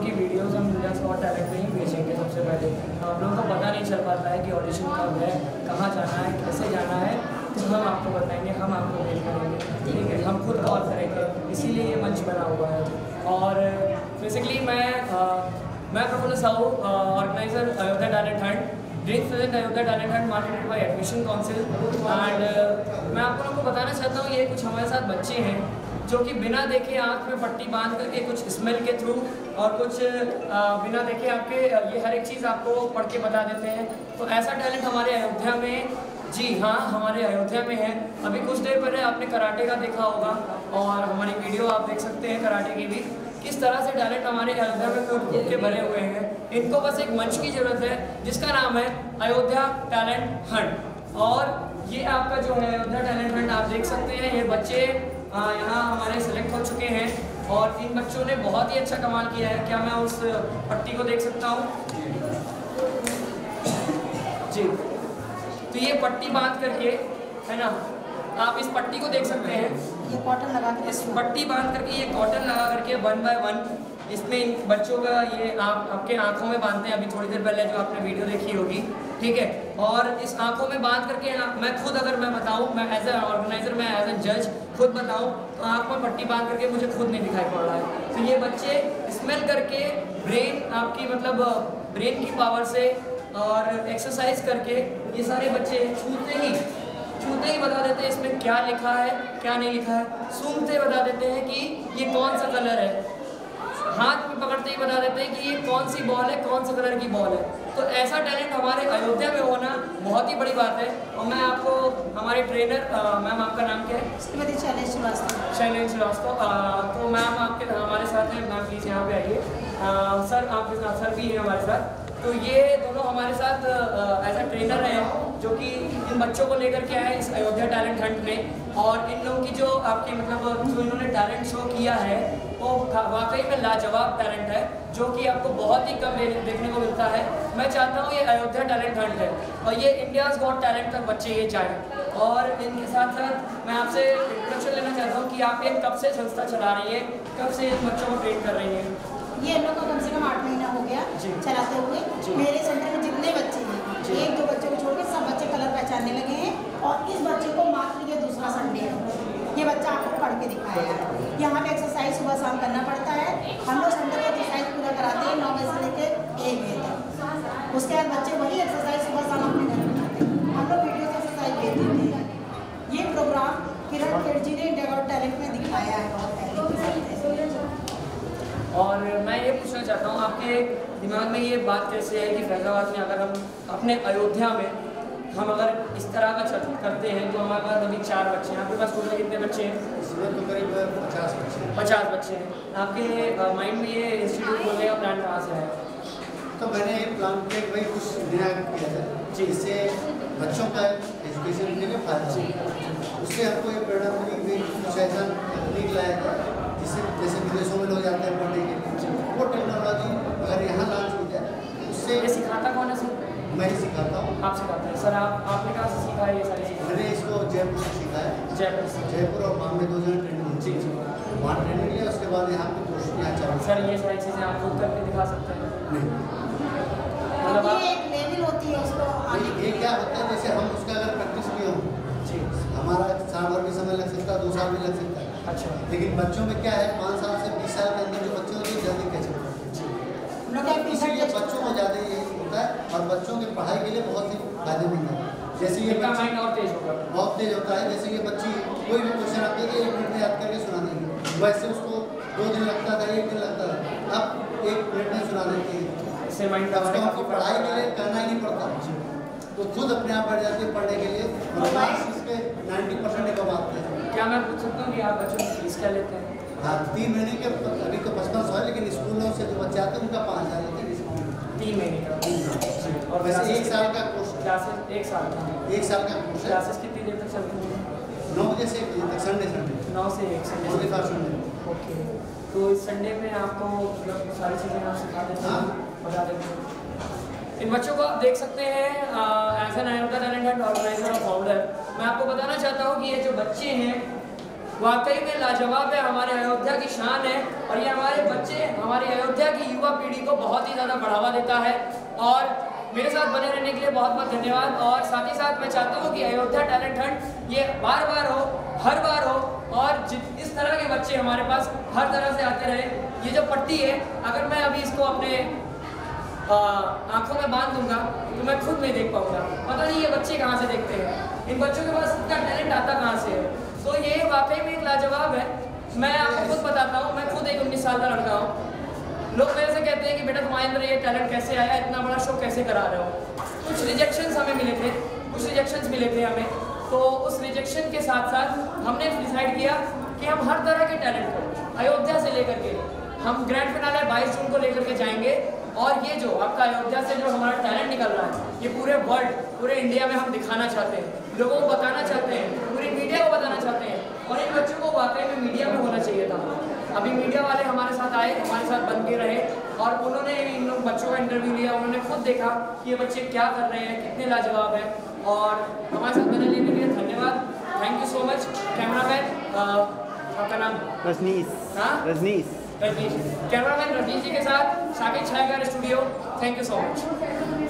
की वीडियोस हम Indians got talent में ही भेजेंगे। सबसे पहले आप लोगों को पता नहीं चल पाता है कि ऑडिशन कब है, कहाँ जाना है, कैसे जाना है, तो हम आपको बताएंगे, हम आपको मेल करेंगे, ठीक है, हम खुद कॉल करेंगे, इसीलिए ये मंच बना हुआ है। और बेसिकली मैं Praful Sahu, organiser Ayodhya talent hunt, dream present Ayodhya talent hunt marketed by admission council. And मैं आप लोगों को बताना चाहता हूँ, ये कुछ हमारे साथ बच्चे हैं जो कि बिना देखे आँख में पट्टी बांध करके, कुछ स्मेल के थ्रू और कुछ बिना देखे आपके ये हर एक चीज़ आपको पढ़ के बता देते हैं। तो ऐसा टैलेंट हमारे अयोध्या में, जी हाँ, हमारे अयोध्या में है। अभी कुछ देर पहले आपने कराटे का देखा होगा और हमारी वीडियो आप देख सकते हैं कराटे की भी, किस तरह से टैलेंट हमारे अयोध्या में फूट के भरे हुए हैं। इनको बस एक मंच की ज़रूरत है जिसका नाम है अयोध्या टैलेंट हंट। और ये आपका जो है अयोध्या टैलेंट हंट, आप देख सकते हैं ये बच्चे यहाँ हमारे सेलेक्ट हो चुके हैं और इन बच्चों ने बहुत ही अच्छा कमाल किया है। क्या मैं उस पट्टी को देख सकता हूँ? जी, तो ये पट्टी बांध करके है ना, आप इस पट्टी को देख सकते हैं, ये कॉटन लगा के, इस पट्टी बांध करके, ये कॉटन लगा करके 1 by 1 इसमें इन बच्चों का ये आपके आँखों में बांधते हैं। अभी थोड़ी देर पहले जो आपने वीडियो देखी होगी, ठीक है। और इस आँखों में बांध करके मैं खुद, अगर मैं बताऊँ, मैं एज ए ऑर्गेनाइजर, मैं एज ए जज खुद बताऊँ तो आँख में पट्टी बांध करके मुझे खुद नहीं दिखाई पड़ रहा है। तो ये बच्चे स्मेल करके, ब्रेन आपकी, मतलब ब्रेन की पावर से और एक्सरसाइज करके ये सारे बच्चे छूते ही बता देते हैं इसमें क्या लिखा है, क्या नहीं लिखा है। सूंघते बता देते हैं कि ये कौन सा कलर है, हाथ में पकड़ते ही बता देते हैं कि ये कौन सी बॉल है, कौन से कलर की बॉल है। तो ऐसा टैलेंट हमारे अयोध्या में होना बहुत ही बड़ी बात है। और मैं आपको, हमारे ट्रेनर मैम, आपका नाम क्या है? शैलेश श्रीवास्तव। तो मैम आपके, हमारे साथ हैं मैम, प्लीज़ यहाँ पे आइए। सर आपके साथ, सर भी हैं हमारे साथ। तो ये दोनों हमारे साथ एज ए ट्रेनर हैं जो कि इन बच्चों को लेकर के आए इस अयोध्या टैलेंट हंट में। और इन लोगों की जो आपके, मतलब जो इन्होंने टैलेंट शो किया है वो वाकई में लाजवाब टैलेंट है जो कि आपको बहुत ही कम देखने को मिलता है। मैं चाहता हूँ ये अयोध्या टैलेंट हंट है और ये इंडियाज़ गॉट टैलेंट तक बच्चे ये जाएँ। और इनके साथ साथ मैं आपसे इंट्रोडक्शन लेना चाहता हूँ कि आप ये कब से संस्था चला रही है, कब से इन बच्चों को ट्रेन कर रही है? ये हम लोग को कम से कम 8 महीना हो गया चलाते हुए। मेरे सेंटर में जितने बच्चे हैं, 1-2 बच्चों को छोड़ के सब बच्चे कलर पहचानने लगे हैं। और इस बच्चे को मात्र ये दूसरा संडे है, ये बच्चा आपको पढ़ के दिखाया है। यहाँ पे एक्सरसाइज सुबह शाम करना पड़ता है, हम लोग संडे को एक्सरसाइज पूरा कराते हैं 9 बजे से लेकर 1 बजे तक। उसके बाद बच्चे वही एक्सरसाइज सुबह शाम अपने घर में करते हैं, हम लोग वीडियो एक्सरसाइज दे देते हैं। ये प्रोग्राम किरण खेड़ जी ने इंडिया गॉट टैलेंट में दिखाया है बहुत पहले। और मैं ये पूछना चाहता हूँ, आपके दिमाग में ये बात कैसे है कि फैजाबाद में अगर हम अपने अयोध्या में हम अगर इस तरह का चर्चा करते हैं तो हमारे पास अभी 4 बच्चे हैं, आपके पास टोटल कितने बच्चे हैं? इसमें तो करीब 50 बच्चे हैं। आपके माइंड में ये इंस्टीट्यूट खोलने का प्लान कहाँ से है? तो मैंने एक प्लान किया, भाई कुछ डिराइव किया था जिससे बच्चों का एजुकेशन लेने में फायदा हो, उससे हमको ये प्रेरणा मिली, कुछ ऐसा निकलाया था जिससे जैसे विदेशों में लोग जाते हैं पढ़ने के लिए, वो टेक्नोलॉजी अगर यहाँ लॉन्च हो जाए तो उससे। ये सिखाता कौन है सर? मैं ही सिखाता हूँ। आप सिखाते हैं? सर आपने कहाँ से सीखा है ये सारी चीज़ें? मैंने इसको जयपुर से सीखा है। जयपुर और बॉम्बे 2 जगह ट्रेनिंग होती है, वहाँ ट्रेनिंग लिया, उसके बाद यहाँ पे कोर्स यहाँ चला। सर ये सारी चीज़ें आप खुद करके दिखा सकते हैं? नहीं, एक लेवल होती है उसको। ये क्या होता है, जैसे हम उसका अगर प्रैक्टिस भी हों, हमारा साल भर भी समय लग सकता है, 2 साल भी लग सकता है। अच्छा, लेकिन बच्चों में क्या है, 5 साल से 20 साल के अंदर जो बच्चे होते हैं जल्दी कैसे होते हैं, इसीलिए बच्चों को ज़्यादा ये होता है और बच्चों की पढ़ाई के लिए बहुत ही फायदेमंद है। जैसे ये माइंड और तेज होगा, बहुत तेज होता है। जैसे ये बच्ची कोई भी क्वेश्चन आते थे 1 मिनट में याद करके सुना देंगे, वैसे उसको 2 दिन लगता था, 1 दिन लगता था, अब 1 मिनट में सुना देती है। इससे माइंड आपको पढ़ाई के लिए करना ही नहीं पड़ता, तो खुद अपने आप बैठ जाते हैं पढ़ने के लिए। 90% कमाते हैं। क्या मैं पूछ सकता हूँ कि आप बच्चों की फीस क्या लेते हैं? हाँ, 3 महीने के, अभी तो 55 है, लेकिन स्कूलों से जो बच्चे आते हैं उनका 5000 लेते हैं 3 महीने का। और वैसे 1 साल का कोर्स, क्लासेस 1 साल का, 1 साल का कोर्स। क्लासेस कितनी देर तक चलती है? 9 बजे से 1 बजे तक, संडे 9 से 1, 1 के साथ संडे। ओके, तो इस संडे में आपको सारी चीज़ें आप सिखा देते हैं, बता देते हैं। इन बच्चों को आप देख सकते हैं as an Ayodhya talent hunt organiser और फाउंडर। मैं आपको बताना चाहता हूँ कि ये जो बच्चे हैं वाकई में लाजवाब है, हमारे अयोध्या की शान है और ये हमारे बच्चे, हमारी अयोध्या की युवा पीढ़ी को बहुत ही ज़्यादा बढ़ावा देता है। और मेरे साथ बने रहने के लिए बहुत बहुत धन्यवाद। और साथ ही साथ मैं चाहता हूँ कि अयोध्या टैलेंट हंट ये बार बार हो, हर बार हो और इस तरह के बच्चे हमारे पास हर तरह से आते रहे। ये जो पट्टी है, अगर मैं अभी इसको अपने आँखों में बांध दूंगा तो मैं खुद नहीं देख पाऊंगा। पता नहीं ये बच्चे कहाँ से देखते हैं, इन बच्चों के पास इतना टैलेंट आता कहाँ से है। तो ये वाकई में एक लाजवाब है। मैं आपको खुद बताता हूँ, मैं खुद एक 19 साल का लड़का हूँ। लोग मेरे से कहते हैं कि बेटा तुम्हारे अंदर ये टैलेंट कैसे आया, इतना बड़ा शो कैसे करा रहे हो। कुछ रिजेक्शंस हमें मिले थे, हमें तो उस रिजेक्शन के साथ साथ हमने डिसाइड किया कि हम हर तरह के टैलेंट को अयोध्या से लेकर के हम ग्रैंड फिनाले 22 जून को लेकर के जाएंगे। और ये जो आपका अयोध्या से जो हमारा टैलेंट निकल रहा है ये पूरे वर्ल्ड, पूरे इंडिया में हम दिखाना चाहते हैं, लोगों को बताना चाहते हैं, पूरी मीडिया को बताना चाहते हैं। और इन बच्चों को वाकई में मीडिया में होना चाहिए था। अभी मीडिया वाले हमारे साथ आए, हमारे साथ बन के रहे और उन्होंने इन लोग बच्चों का इंटरव्यू लिया, उन्होंने खुद देखा कि ये बच्चे क्या कर रहे हैं, कितने लाजवाब हैं। और हमारे साथ बने लेने के लिए धन्यवाद, thank you so much. Cameraman आपका नाम रजनीश, हाँ रजनीश, कैमरामैन रजनीश जी के साथ Saqib छायागर studio, thank you so much.